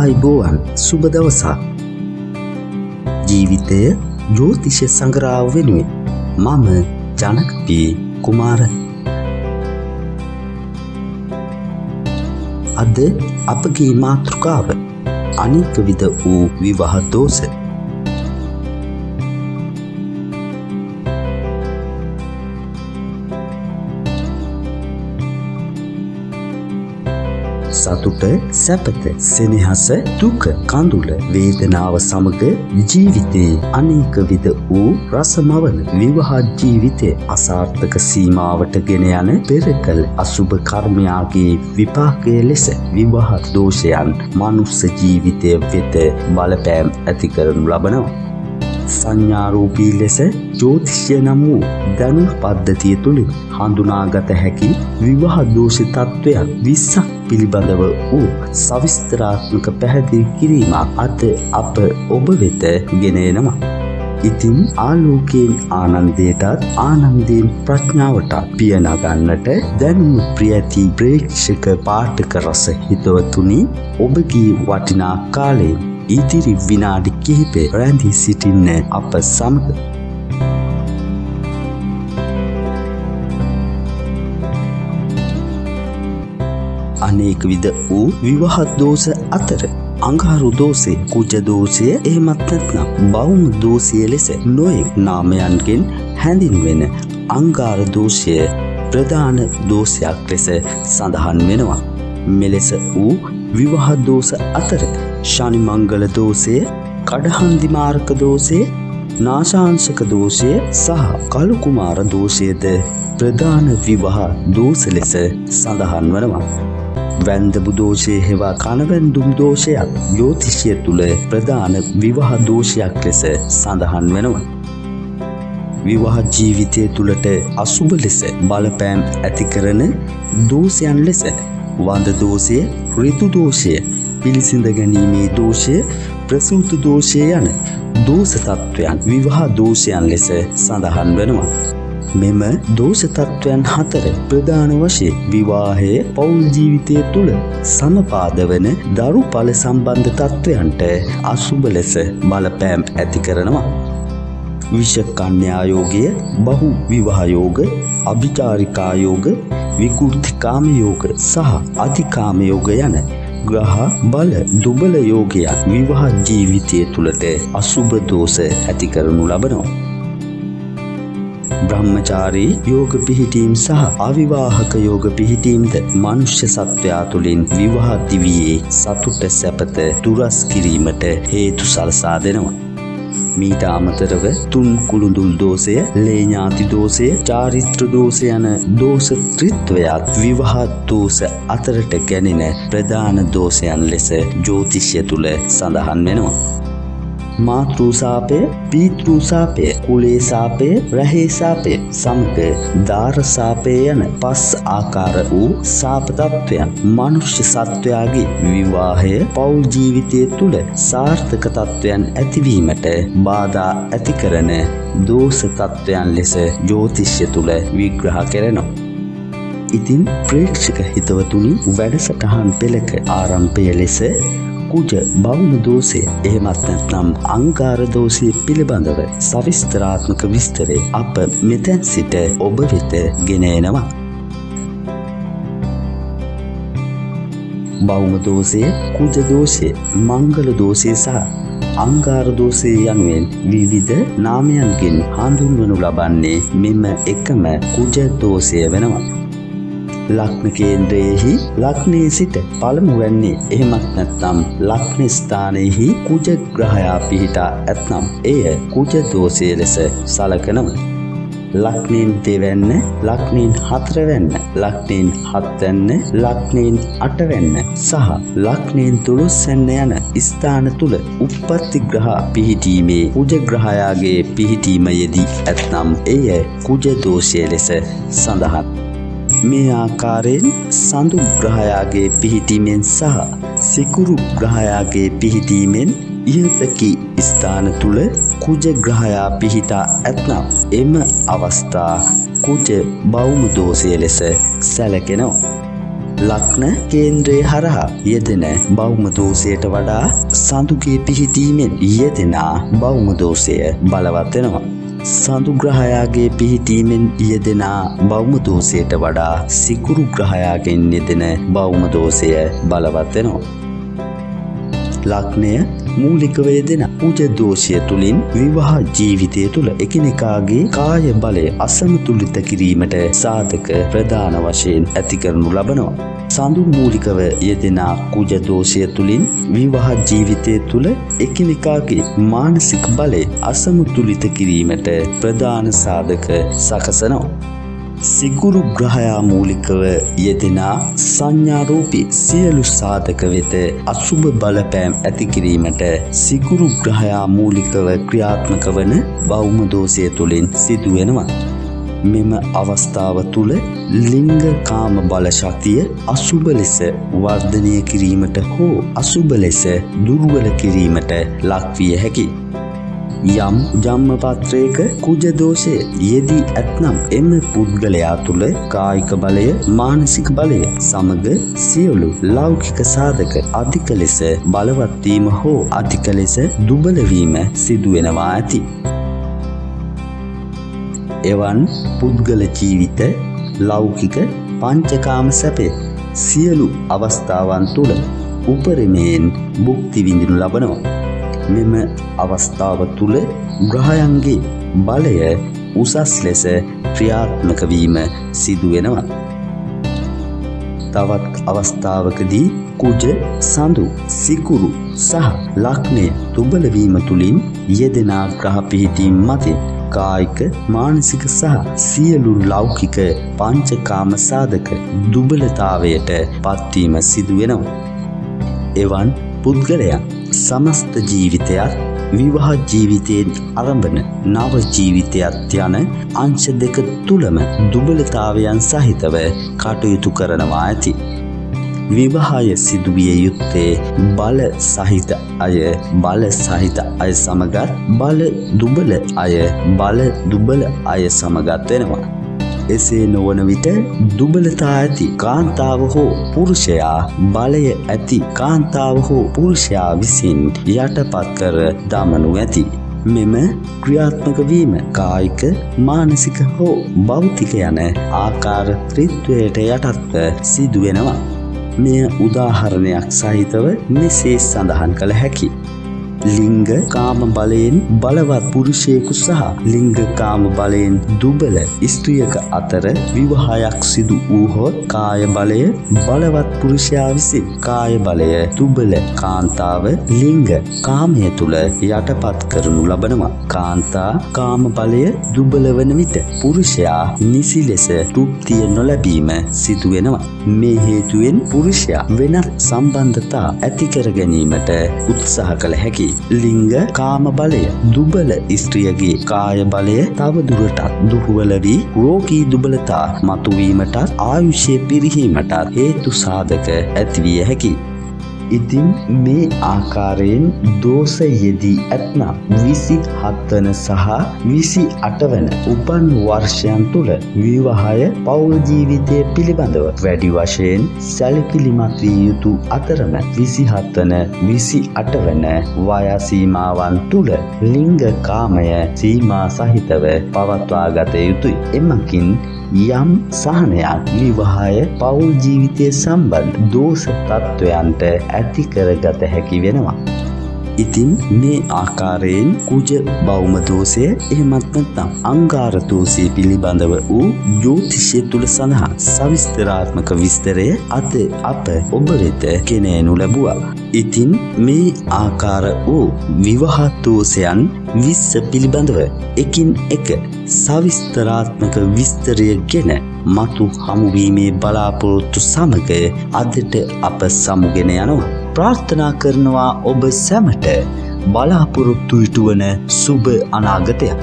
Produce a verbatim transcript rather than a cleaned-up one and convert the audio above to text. ආයුබෝවන් සුබ දවසක්. ජීවිතය ජ්‍යොතිෂ සංග්‍රහය වෙනුවෙන් මම ජනක පී කුමාර. අද අපගේ මාතෘකාව අනික් විද වූ විවාහ දෝෂ. සතුට, සැපත, සෙනෙහස, දුක, කඳුල, වේදනාව සමග ජීවිතයේ අනේක විද වූ රසමවන විවාහ ජීවිතයේ අසාර්ථක සීමාවට ගෙන යන පෙරකල අසුභ කර්මයාගේ විපාකය ලෙස විවාහ දෝෂයන් මනුස්ස ජීවිතයේ වෙත බලපෑම් ඇති කරනු ලබනවා. සංඥාරූපී ලෙස ජ්‍යොතිෂය නම් වූ දනු පද්ධතිය තුළින් හඳුනාගත හැකි විවාහ දෝෂ තත්ත්වයන් විස්සක් පිළිබඳව වූ සවිස්තරාත්මක පැහැදිලි කිරීමක් අත අප ඔබ වෙත ගෙන එනවා. ඉතින් ආලෝකයෙන් ආනන්දයටත් ආනන්දයෙන් ප්‍රඥාවටත් පිය නගන්නට දැනුම ප්‍රිය ඇති ප්‍රේක්ෂක පාඨක රස හිතවතුනි, ඔබගේ වටිනා කාලයේ ඉදිරි විනාඩි කිහිපේ රැඳී සිටින්න අප සමග. අනේක විද වූ විවාහ දෝෂ අතර අඟහරු දෝෂය, කුජ දෝෂය, එහෙමත් නැත්නම් බවුම් දෝෂය ලෙස නොයෙක් නාමයන්ගෙන් හැඳින්වෙන අංගාර දෝෂය ප්‍රධාන දෝෂයක් ලෙස සඳහන් වෙනවා. මෙලෙස වූ විවාහ දෝෂ අතර ශනි මංගල දෝෂය, කඩහන්දි මාර්ග දෝෂය, නාශාංශක දෝෂය සහ කළු කුමාර දෝෂයද ප්‍රධාන විවාහ දෝෂ ලෙස සඳහන් වනවා. වැන්දබු දෝෂය හේවා කණවැන්දුම් දෝෂයත් ජ්‍යොතිෂය තුල ප්‍රධාන විවාහ දෝෂයක් ලෙස සඳහන් වෙනවා. විවාහ ජීවිතය තුලට අසුබ ලෙස බලපෑම් ඇති කරන දෝෂයන් ලෙස වඳ දෝෂය, ඍතු දෝෂය, පිළිසිඳ ගැනීමේ දෝෂය, ප්‍රසූත දෝෂය යන දෝෂ තත්ත්වයන් විවාහ දෝෂයන් ලෙස සඳහන් වෙනවා. මෙම දෝෂ තත්ත්වයන් හතර ප්‍රධාන වශයෙන් විවාහයේ පෞල් ජීවිතය තුළ සමපාදවන දරු ඵල සම්බන්ධ තත්ත්වයන්ට අසුබ ලෙස බලපෑම් ඇති කරනවා. විෂ කන්‍යා යෝගය, බහු විවාහ යෝග, අභිචාරිකා යෝග, විකෘති කාම යෝග සහ අතිකාම යෝග යන ග්‍රහ බල දුබල යෝගයක් විවාහ ජීවිතය තුළට අසුභ දෝෂ ඇති කරනු ලබනවා. බ්‍රහ්මචාරී යෝග පිහිටීම් සහ අවිවාහක යෝග පිහිටීම්ද මනුෂ්‍ය සත්වයා තුළින් විවාහ දිවියේ සතුට සැපත දුරස් කිරීමට හේතු සලසා දෙනවා. මීට අමතරව තුන් කුළුඳුල් දෝෂය, ලේ ඥාති දෝෂය, චාරිත්‍ර දෝෂය යන දෝෂ ත්‍රිත්වයත් විවාහ දෝෂ අතරට ගැනෙන ප්‍රධාන දෝෂයන් ලෙස ජ්‍යොතිෂය තුල සඳහන් වෙනවා. මාතෘ සාපය, පීතෘ සාපය, කුලේ සාපය, රහේ සාපය සමග දාර සාපය යන පස් ආකාර වූ සාප තත්වයන් මනුෂ්‍ය සත්වයාගේ විවාහය පෞල් ජීවිතය තුළ සාර්ථක තත්වයන් ඇතිවීමට බාධා ඇති කරන දෝෂ තත්වයන් ලෙස ජ්‍යොතිෂය තුළ විග්‍රහ කරනවා. ඉතින් ප්‍රේක්ෂක හිතවතුනි, වැඩසටහන් පෙළක ආරම්භය ලෙස කුජ බවුම දෝෂය, එහෙමත් නැත්නම් අංගාර දෝෂය පිළිබඳව සවිස්තරාත්මක විස්තරය අප මෙතැන් සිට ඔබ වෙත ගෙන එනවා. බවුම දෝෂය, කුජ දෝෂය, මංගල දෝෂය සහ අංගාර දෝෂය යනුවෙන් විවිධ නාමයන්ගෙන් හඳුන්වනු ලබන්නේ මෙම එකම කුජ දෝෂය වෙනවා. ලග්න කේන්ද්‍රයේහි ලග්නයේ සිට පළමු වෙන්නේ, එහෙමත් නැත්නම් ලග්න ස්ථානයේහි කුජ ග්‍රහයා පිහිටා ඇතනම් එය කුජ දෝෂය ලෙස සලකනවා. ලග්නෙන් දෙවැන්න, ලග්නෙන් හතරවැන්න, ලග්නෙන් හත්වැන්න, ලග්නෙන් අටවැන්න සහ ලග්නෙන් දොළොස්වැන්න යන ස්ථාන තුල උප්පත්ති ග්‍රහ පිහිටීමේ කුජ ග්‍රහයාගේ පිහිටීම යෙදී ඇතනම් එය කුජ දෝෂය ලෙස සඳහන්. මේ ආකාරයෙන් සඳු ග්‍රහයාගේ පිහිටීමෙන් සහ සිකුරු ග්‍රහයාගේ පිහිටීමෙන් ඉහතකී ස්ථාන තුල කුජ ග්‍රහයා පිහිටා ඇතනම් එම අවස්ථා කුජ බවුම දෝෂය ලෙස සැලකෙනවා. ලග්න කේන්ද්‍රය හරහා යෙදෙන භෞම දෝෂයට වඩා සඳුගේ පිහිටීමෙන් යෙදෙන භෞම දෝෂය බලවත් වෙනවා. සඳු ග්‍රහයාගේ පිහිටීමෙන් යෙදෙන භෞම දෝෂයට වඩා සිකුරු ග්‍රහයාගෙන් යෙදෙන භෞම දෝෂය බලවත් වෙනවා. ලග්නය මූලික වේදෙන කුජ දෝෂය තුලින් විවාහ ජීවිතය තුල එකිනෙකාගේ කාය බලය අසමතුලිත කිරීමට සාධක ප්‍රධාන වශයෙන් ඇති කරනු ලබනවා. සඳු මූලිකව යෙදෙන කුජ දෝෂය තුලින් විවාහ ජීවිතය තුල එකිනෙකාගේ මානසික බලය අසමතුලිත කිරීමට ප්‍රධාන සාධක සකසනවා. සිකුරු ග්‍රහයා මූලිකව යෙදෙන සංඥාරූපී සියලු සාධක වෙත අසුභ බලපෑම් ඇති කිරීමට සිකුරු ග්‍රහයා මූලිකව ක්‍රියාත්මක වන භෞම දෝෂය තුළින් සිදු වෙනවා. මෙම අවස්ථාව තුළ ලිංග කාම බල ශක්තිය අසුභ ලෙස වර්ධනය කිරීමට හෝ අසුභ ලෙස දුර්වල කිරීමට ලක්විය හැකියි. යම් ජම්මපත්‍රයක කුජ දෝෂය යෙදී ඇතනම් එම පුද්ගලයා තුළ කායික බලය මානසික බලය සමග සියලු ලෞකික සාධක අධික ලෙස බලවත් වීම හෝ අධික ලෙස දුබල වීම සිදු වෙනවා ඇති. එවන් පුද්ගල ජීවිත ලෞකික පංචකාම සැපේ සියලු අවස්ථාවන් තුළ උපරිමයෙන් භුක්ති විඳිනු ලබනවා. මෙම අවස්ථාව තුළ ග්‍රහයන්ගේ බලය උසස් ලෙස ක්‍රියාත්මක වීම සිදු වෙනවා. තවත් අවස්ථාවකදී කුජ සඳු සිකුරු සහ ලග්නය දුබල වීම තුළින් යෙදෙන ග්‍රහ පිහිටීම් මතින් කායික මානසික සහ සියලු ලෞකික පංචකාම සාධක දුබලතාවයට පත්වීම සිදු වෙනවා. එවන් පුද්ගලයන් සමස්ත ජීවිතයත් විවාහ ජීවිතයෙන් ආරම්භන නව ජීවිතයත් යන අංශ දෙක තුලම දුබලතාවයන් සහිතව කටයුතු කරනවා ඇති. විවාහය සිදුවිය යුත්තේ බල සහිත අය බල සහිත අය සමගත් බල දුබල අය බල දුබල අය සමගත් වෙනවා. එසේ නොවන විට දුබලතා ඇති කාන්තාව හෝ පුරුෂයා බලය ඇති කාන්තාව හෝ පුරුෂයා විසින් යටපත් කර දමනු ඇති. මෙම ක්‍රියාත්මක වීම කායික මානසික හෝ භෞතික යන ආකාර ත්‍රිත්වයට යටත්ව සිදු වෙනවා. මෙය උදාහරණයක් සහිතව මෙසේ සඳහන් කළ හැකියි. ලිංග කාම බලයෙන් බලවත් පුරුෂයෙකු සහ ලිංග කාම බලයෙන් දුබල ස්ත්‍රියක අතර විවාහයක් සිදු වූහොත් කාය බලය බලවත් පුරුෂයා විසින් කාය බලය දුබල කාන්තාව ලිංග කාමය තුළ යටපත් කරනු ලබනවා. කාන්තා කාම බලය දුබල වන විට පුරුෂයා නිසි ලෙස තෘප්තිය නොලැබීම සිදු වෙනවා. මේ හේතුවෙන් පුරුෂයා වෙනත් සම්බන්ධතා ඇති කර ගැනීමට උත්සාහ කළ හැකියි. ලිංග කාම බලය දුබල ස්ත්‍රියගේ කාය බලය තව දුරටත් දුහුවල වී රෝගී දුබලතා මතුවීමටත් ආයුෂය පිරිහීමටත් හේතු සාධක ඇතිවිය හැකියි. ඉතින් මේ ආකාරයෙන් දෝෂ යෙදී ඇතනම් විසිහත් වන සහ විසිඅට වන උපන් වර්ෂයන් තුල විවාහය පෞල් ජීවිතය පිළිබඳව වැඩි වශයෙන් සැලකිලිමත් විය යුතු අතරම විසිහත් වන විසිඅට වන වයස සීමාවන් තුල ලිංග කාමය සීමා සහිතව පවත්වා ගත යුතුයි. එමකින් යම් සහනයක් විවාහය පෞල් ජීවිතය සම්බන්ධ දෝෂ තත්ත්වයන්ට ඇති කරගත හැකි වෙනවා. ඉතින් මේ ආකාරයෙන් කුජ භෞම දෝෂය එහෙමත් නැත්නම් අංගාර දෝෂය පිළිබඳව වූ ජ්‍යොතිෂය තුල සඳහන් සවිස්තරාත්මක විස්තරය අද අප ඔබ වෙත ගෙනෙනු ලැබුවා. ඉතින් මේ ආකාර වූ විවාහ දෝෂයන් විස්ස පිළිබඳව එකින් එක සවිස්තරාත්මක විස්තරය ගෙන මතු හමුවීමේ බලාපොරොත්තු සමග අදට අප සමුගෙන යනවා. ප්‍රාර්ථනා කරනවා ඔබ සැමට බලාපොරොත්තු ඉටුවන සුබ අනාගතයක්.